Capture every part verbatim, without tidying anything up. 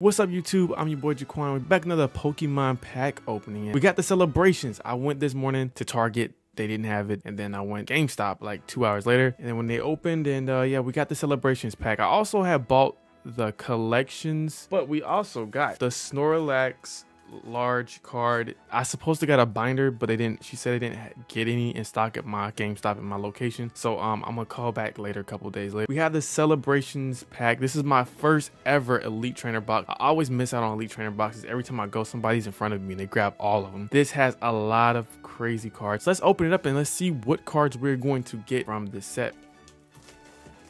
What's up YouTube, I'm your boy Jakwon. We're back another Pokemon pack opening. We got the celebrations. I went this morning to Target, they didn't have it, and then I went GameStop like two hours later, and then when they opened, and uh, yeah, we got the celebrations pack. I also have bought the collections, but we also got the Snorlax large card. I supposed to got a binder, but they didn't. She said they didn't get any in stock at my GameStop in my location, so um I'm gonna call back later, a couple days later. We have the celebrations pack. This is my first ever Elite Trainer box. I always miss out on Elite Trainer boxes. Every time I go, somebody's in front of me and they grab all of them. This has a lot of crazy cards. Let's open it up and let's see what cards we're going to get from this set.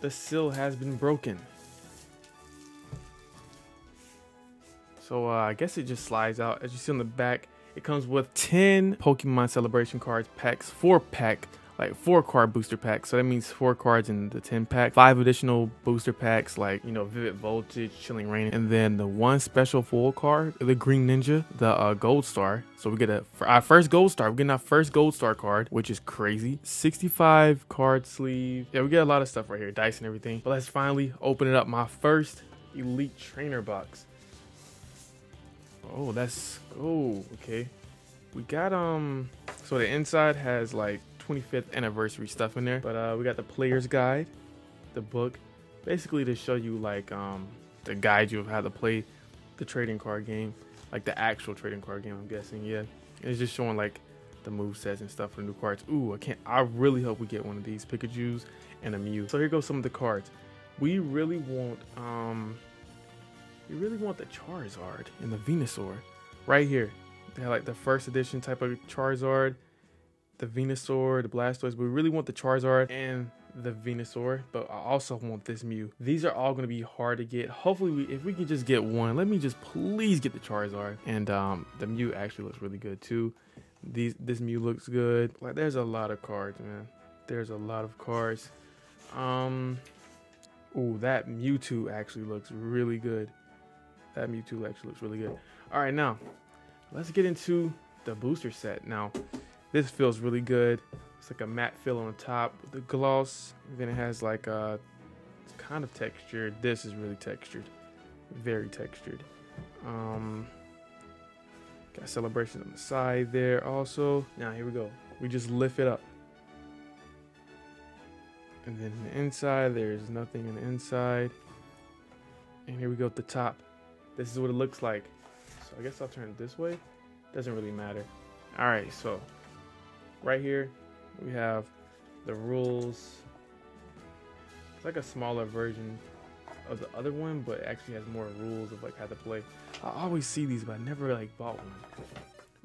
The seal has been broken. So uh, I guess it just slides out. As you see on the back, it comes with ten Pokemon celebration cards, packs, four pack, like four card booster packs. So that means four cards in the ten pack, five additional booster packs, like, you know, Vivid Voltage, Chilling Reign, and then the one special full card, the Green Ninja, the uh, Gold Star. So we get a, our first Gold Star. We're getting our first Gold Star card, which is crazy. sixty-five card sleeve. Yeah, we get a lot of stuff right here, dice and everything. But let's finally open it up. My first Elite Trainer box. Oh, that's, oh, okay. We got, um, so the inside has like twenty-fifth anniversary stuff in there, but uh, we got the player's guide, the book, basically to show you like, um, to guide you of how to play the trading card game, like the actual trading card game, I'm guessing, yeah. It's just showing like the movesets and stuff for new cards. Ooh, I can't, I really hope we get one of these Pikachus and a Mew. So here goes some of the cards. We really want, um, You really want the Charizard and the Venusaur right here. They have like the first edition type of Charizard, the Venusaur, the Blastoise. We really want the Charizard and the Venusaur, but I also want this Mew. These are all going to be hard to get. Hopefully, we, if we can just get one, let me just please get the Charizard. And um, the Mew actually looks really good too. These, this Mew looks good. Like, there's a lot of cards, man. There's a lot of cards. Um, ooh, that Mewtwo actually looks really good. That Mewtwo actually looks really good. All right, now let's get into the booster set. Now, this feels really good. It's like a matte feel on top with the gloss. Then it has like a kind of textured. This is really textured, very textured. Um, got celebrations on the side there also. Now, here we go. We just lift it up. And then the inside, there's nothing in the inside. And here we go at the top. This is what it looks like. So I guess I'll turn it this way. Doesn't really matter. All right, so right here, we have the rules. It's like a smaller version of the other one, but it actually has more rules of like how to play. I always see these, but I never like bought one.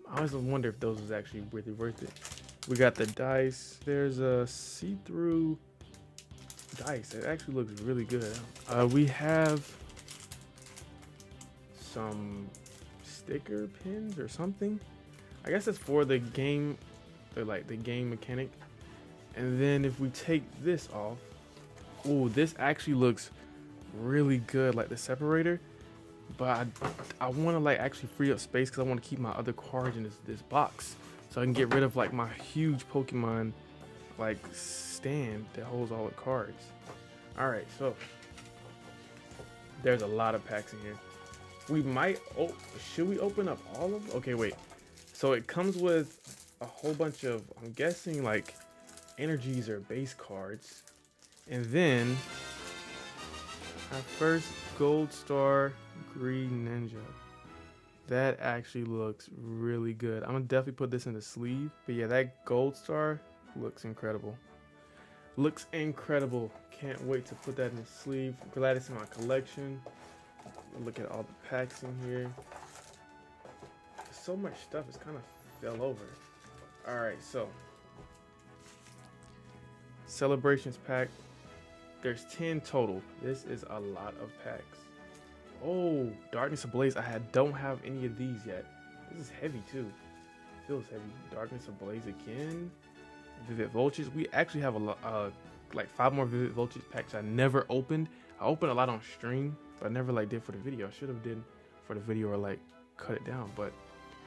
I always wonder if those was actually really worth it. We got the dice. There's a see-through dice. It actually looks really good. Uh, we have some sticker pins or something. I guess it's for the game, or like the game mechanic. And then if we take this off, oh, this actually looks really good, like the separator. But I, I want to like actually free up space because I want to keep my other cards in this, this box, so I can get rid of like my huge Pokemon like stand that holds all the cards. All right, so there's a lot of packs in here. We might, oh, should we open up all of them? Okay, wait. So it comes with a whole bunch of, I'm guessing like energies or base cards. And then our first Gold Star Green Ninja. That actually looks really good. I'm gonna definitely put this in the sleeve. But yeah, that Gold Star looks incredible. Looks incredible. Can't wait to put that in the sleeve. I'm glad it's in my collection. Look at all the packs in here. So much stuff, it's kind of fell over. All right, so celebrations pack. There's ten total. This is a lot of packs. Oh, Darkness Ablaze. I had, don't have any of these yet. This is heavy too. Feels heavy. Darkness Ablaze again. Vivid Vultures. We actually have a lot, uh, like five more Vivid Vultures packs I never opened. I opened a lot on stream. I never like did for the video. I should have did for the video or like cut it down, but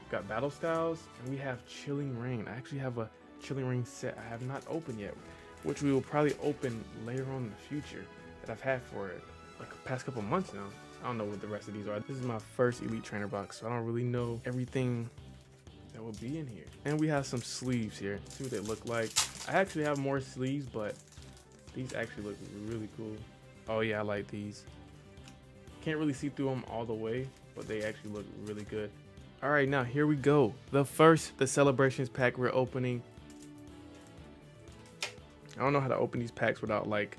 we've got battle styles and we have Chilling Reign. I actually have a Chilling Reign set I have not opened yet, which we will probably open later on in the future, that I've had for it like the past couple months now. I don't know what the rest of these are. This is my first Elite Trainer box, so I don't really know everything that will be in here. And we have some sleeves here. Let's see what they look like. I actually have more sleeves, but these actually look really cool. Oh yeah, I like these. Can't really see through them all the way, but they actually look really good. All right, now here we go. The first, the Celebrations pack we're opening. I don't know how to open these packs without like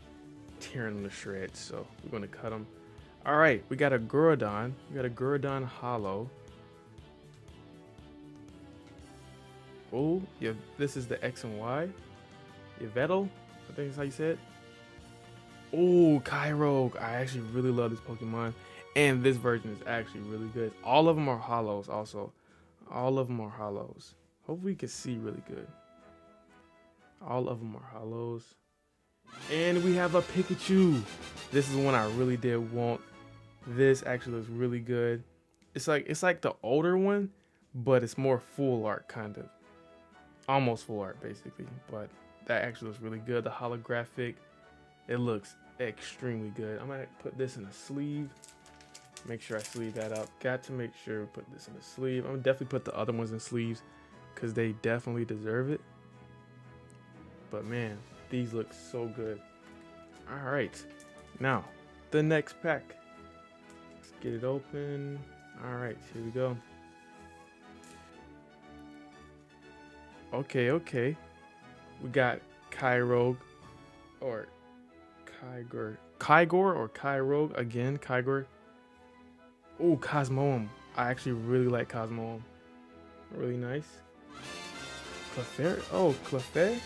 tearing them to shreds, so we're gonna cut them. All right, we got a Groudon. We got a Groudon Hollow. Oh, yeah, this is the X and Y. Yveltal, I think that's how you say it. Oh, Kyogre. I actually really love this Pokemon. And this version is actually really good. All of them are hollows also. All of them are hollows. Hopefully you can see really good. All of them are hollows. And we have a Pikachu. This is one I really did want. This actually looks really good. It's like it's like the older one, but it's more full art kind of. Almost full art basically, but that actually looks really good. The holographic, it looks extremely good. I'm gonna put this in a sleeve. Make sure I sleeve that up. Got to make sure we put this in a sleeve. I'm gonna definitely put the other ones in sleeves because they definitely deserve it. But man, these look so good. All right, now the next pack. Let's get it open. All right, here we go. Okay, okay. We got Kyogre or Kyogre. Kyogre or Kyogre again, Kyogre. Oh, Cosmoem. I actually really like Cosmoem. Really nice. Clefairy. Oh, Clefairy.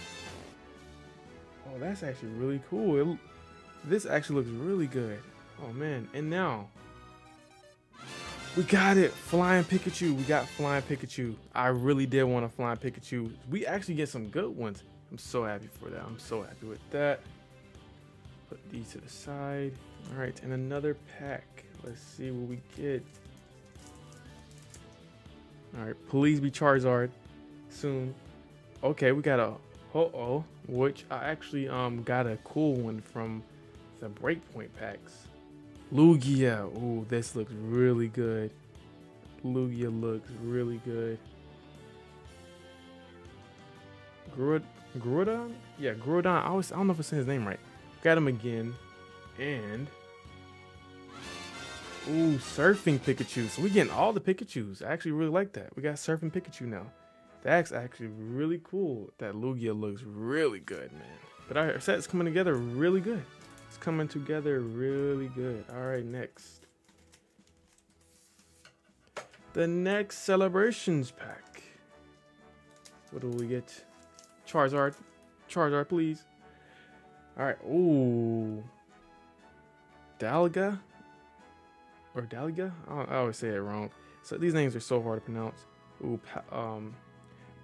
Oh, that's actually really cool. It, this actually looks really good. Oh man, and now we got it, Flying Pikachu. We got Flying Pikachu. I really did want a Flying Pikachu. We actually get some good ones. I'm so happy for that. I'm so happy with that. Put these to the side. All right, and another pack. Let's see what we get. All right, please be Charizard soon. Okay, we got a Ho-Oh, which I actually um got a cool one from the Breakpoint packs. Lugia. Ooh, this looks really good. Lugia looks really good. Groud Groudon? Yeah, Groudon. I always I don't know if I said his name right. Got him again, and ooh, Surfing Pikachu. So we're getting all the Pikachus. I actually really like that. We got Surfing Pikachu now. That's actually really cool. That Lugia looks really good, man. But our set's coming together really good. It's coming together really good. All right, next. The next Celebrations pack. What do we get? Charizard. Charizard, please. All right, ooh, Dalga, or Dalga, I, I always say it wrong. So these names are so hard to pronounce. Ooh, pa um,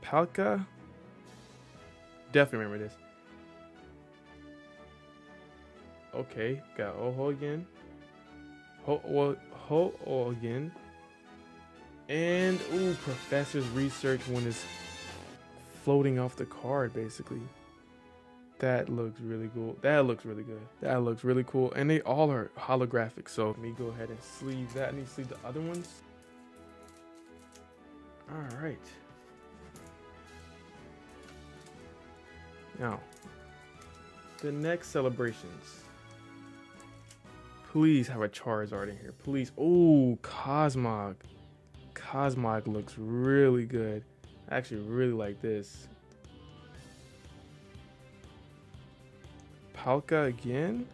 Palkia, definitely remember this. Okay, got Ho-Oh again, Ho-Oh, Ho-Oh again, and ooh, Professor's Research one is floating off the card basically. That looks really cool. That looks really good. That looks really cool. And they all are holographic. So let me go ahead and sleeve that. I need to sleeve the other ones. All right. Now, the next Celebrations. Please have a Charizard in here. Please. Oh, Cosmog. Cosmog looks really good. I actually really like this. Palkia again.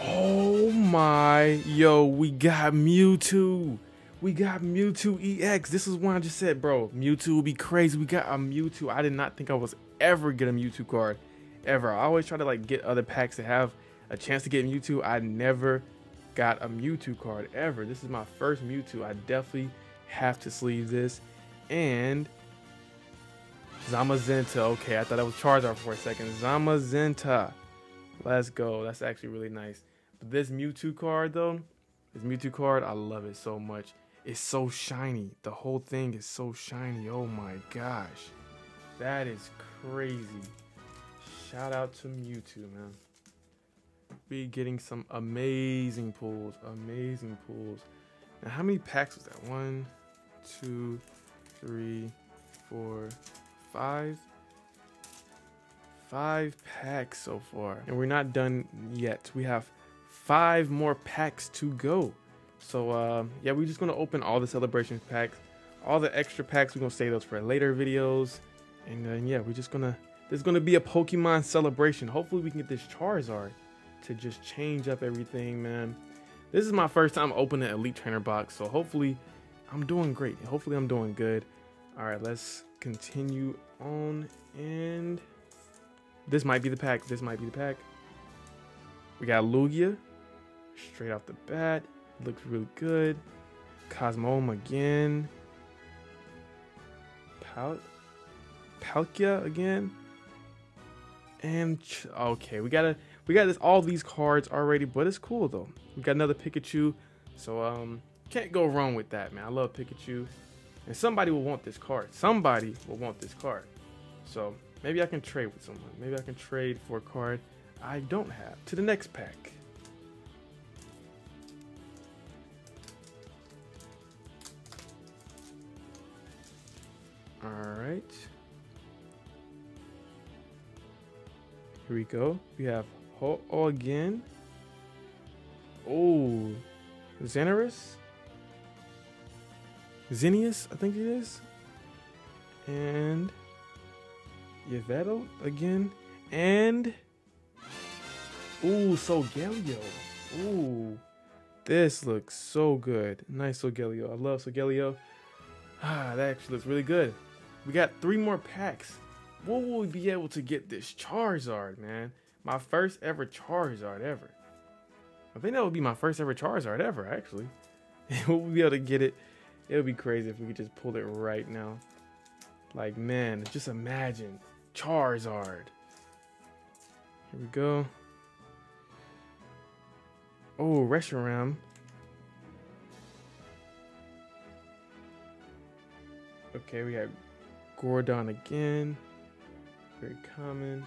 Oh my, yo, we got Mewtwo. We got Mewtwo E X. This is one I just said, bro. Mewtwo would be crazy. We got a Mewtwo. I did not think I was ever get a Mewtwo card, ever. I always try to like get other packs to have a chance to get Mewtwo. I never got a Mewtwo card ever. This is my first Mewtwo. I definitely have to sleeve this. And Zamazenta. Okay, I thought that was Charizard for a second. Zamazenta. Let's go. That's actually really nice. But this Mewtwo card, though, this Mewtwo card, I love it so much. It's so shiny. The whole thing is so shiny. Oh my gosh. That is crazy. Shout out to Mewtwo, man. be getting some amazing pulls, amazing pulls. Now, how many packs was that? One, two, three, four, five. Five packs so far. And we're not done yet. We have five more packs to go. So, uh, yeah, we're just going to open all the Celebration packs. All the extra packs, we're going to save those for later videos. And then, yeah, we're just going to... There's going to be a Pokemon Celebration. Hopefully, we can get this Charizard to just change up everything, man. This is my first time opening an Elite Trainer box. So, hopefully, I'm doing great. Hopefully, I'm doing good. All right, let's continue on. And... This might be the pack. This might be the pack. We got Lugia. Straight off the bat. Looks really good. Cosmoem again. Pal Palkia again. And Ch okay, we gotta we got this all these cards already, but it's cool though. We got another Pikachu. So um can't go wrong with that, man. I love Pikachu. And somebody will want this card. Somebody will want this card. So maybe I can trade with someone. Maybe I can trade for a card I don't have. To the next pack. All right. Here we go. We have Ho-Oh again. Oh, Xenaris? Xenius, I think it is. And... Yveltal again, and ooh, Solgaleo. Ooh, this looks so good. Nice Solgaleo. I love Solgaleo. Ah, that actually looks really good. We got three more packs. What will we be able to get this Charizard, man? My first ever Charizard ever. I think that would be my first ever Charizard ever, actually. We'll be able to get it. It would be crazy if we could just pull it right now. Like, man, just imagine. Charizard. Here we go. Oh, Reshiram. Okay, we got Groudon again. Very common.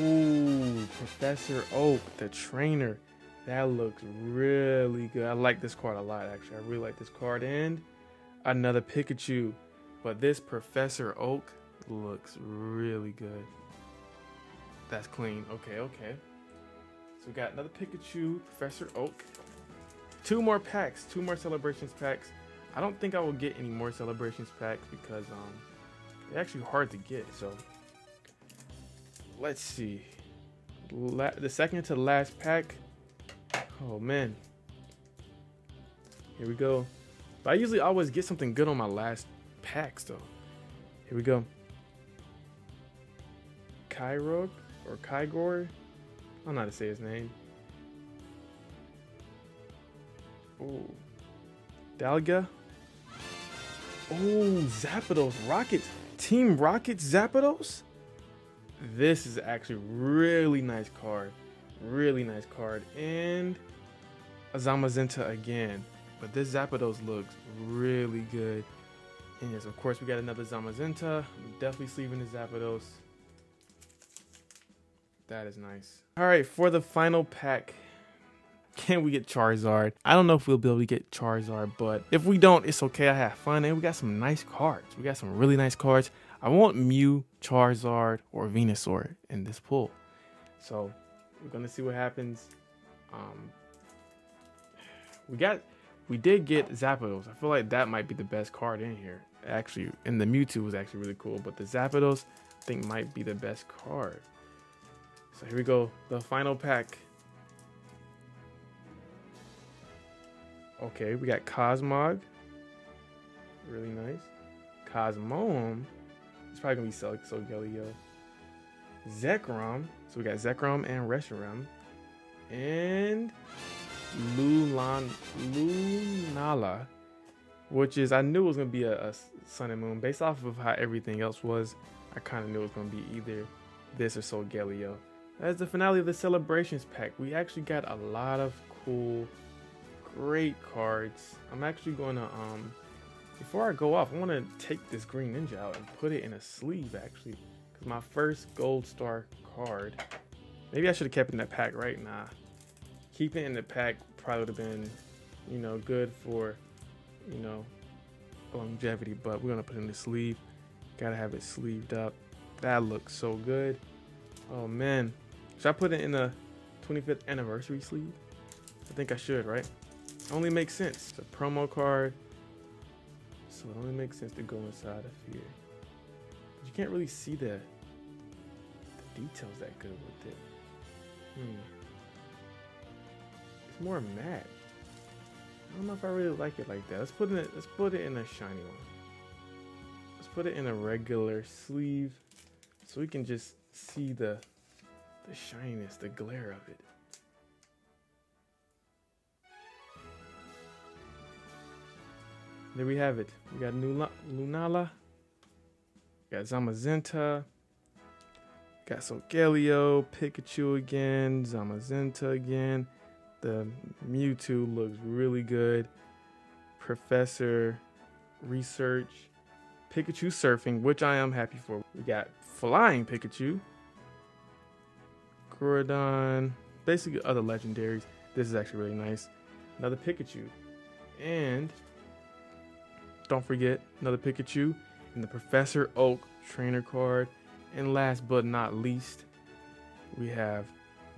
Ooh, Professor Oak, the trainer. That looks really good. I like this card a lot, actually. I really like this card. And another Pikachu. But this Professor Oak looks really good. That's clean. Okay, okay. So we got another Pikachu, Professor Oak. Two more packs, two more Celebrations packs. I don't think I will get any more Celebrations packs because um, they're actually hard to get. So let's see. La the second to last pack. Oh, man. Here we go. But I usually always get something good on my last packs though. Here we go. Kyogre or Kyogre. I don't know how to say his name. Oh, Dalga. Oh, Zapdos Rocket. Team Rocket Zapdos. This is actually really nice card. Really nice card. And a Zamazenta again. But this Zapdos looks really good. And yes, of course, we got another Zamazenta. I'm definitely sleeving the Zapdos. That is nice. All right, for the final pack, can we get Charizard? I don't know if we'll be able to get Charizard, but if we don't, it's okay. I had fun, and we got some nice cards. We got some really nice cards. I want Mew, Charizard, or Venusaur in this pull. So we're going to see what happens. Um, we got... We did get Zapdos. I feel like that might be the best card in here, actually. And the Mewtwo was actually really cool, but the Zapdos, I think, might be the best card. So here we go, the final pack. Okay, we got Cosmog. Really nice. Cosmoem. It's probably going to be Solgaleo. Zekrom. So we got Zekrom and Reshiram. And... Lulan, Lunala, which is, I knew it was going to be a, a Sun and Moon. Based off of how everything else was, I kind of knew it was going to be either this or Solgaleo. That is the finale of the Celebrations pack. We actually got a lot of cool, great cards. I'm actually going to, um, before I go off, I want to take this Green Ninja out and put it in a sleeve, actually. Because my first Gold Star card Maybe I should have kept it in that pack, right? Nah. Keeping it in the pack probably would have been, you know, good for, you know, longevity. But we're going to put it in the sleeve. Got to have it sleeved up. That looks so good. Oh, man. Should I put it in a twenty-fifth anniversary sleeve? I think I should, right? Only makes sense. It's a promo card. So it only makes sense to go inside of here. But you can't really see the, the details that good with it. Hmm. It's more matte. I don't know if I really like it like that. Let's put it. Let's put it in a shiny one. Let's put it in a regular sleeve, so we can just see the the shininess, the glare of it. There we have it. We got Nula, Lunala. We got Zamazenta. Got Solgaleo, Pikachu again, Zamazenta again. The Mewtwo looks really good. Professor Research. Pikachu surfing, which I am happy for. We got flying Pikachu. Groudon. Basically other legendaries. This is actually really nice. Another Pikachu. And don't forget another Pikachu and the Professor Oak trainer card. And last but not least, we have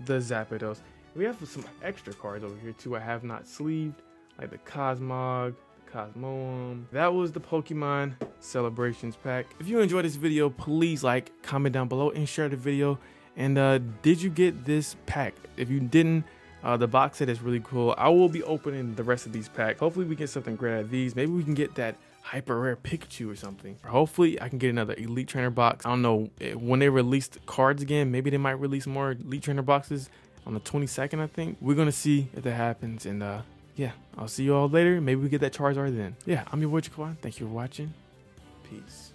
the Zapdos. We have some extra cards over here too I have not sleeved, like the Cosmog, the Cosmoem. That was the Pokemon Celebrations pack. If you enjoyed this video, please like, comment down below, and share the video. And uh, did you get this pack? If you didn't, uh, the box set is really cool. I will be opening the rest of these packs. Hopefully we get something great out of these. Maybe we can get that hyper rare Pikachu or something. Hopefully I can get another Elite Trainer box. I don't know, when they released cards again, maybe they might release more Elite Trainer boxes on the twenty-second, I think. We're gonna see if that happens. And uh, yeah, I'll see you all later. Maybe we get that Charizard then. Yeah, I'm your boy Jakwon. Thank you for watching. Peace.